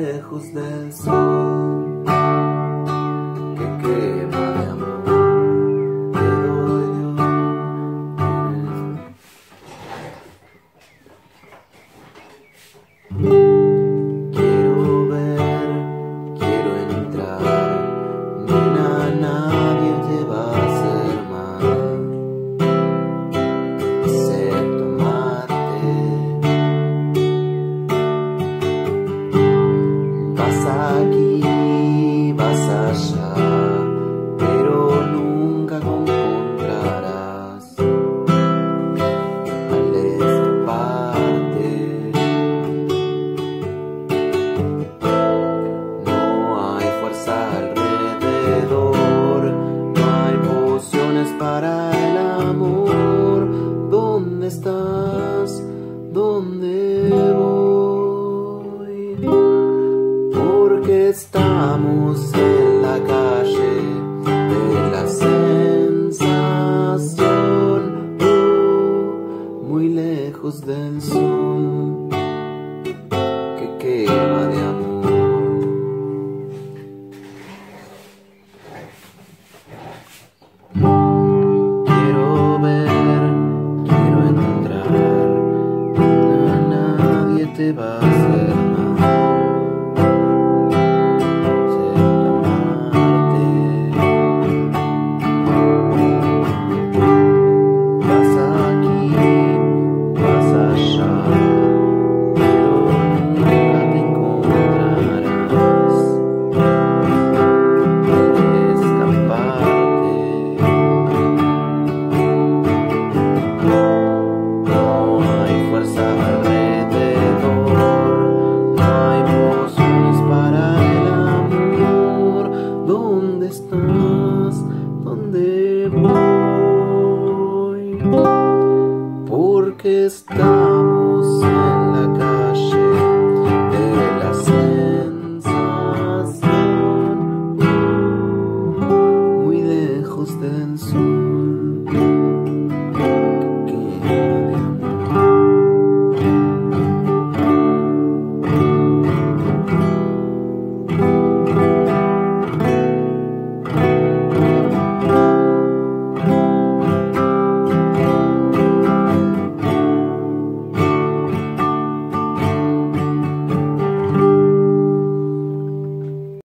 lejos del sol que quema de amor, pero yo quiero ver, quiero entrar, nena, nadie te va a hacer mal, excepto amarte. Vas aquí, vas allá, pero nunca encontrarás al escaparte. No hay fuerza alrededor, no hay pociones para el amor. ¿Dónde estás? ¿Dónde voy? Porque estamos en la calle.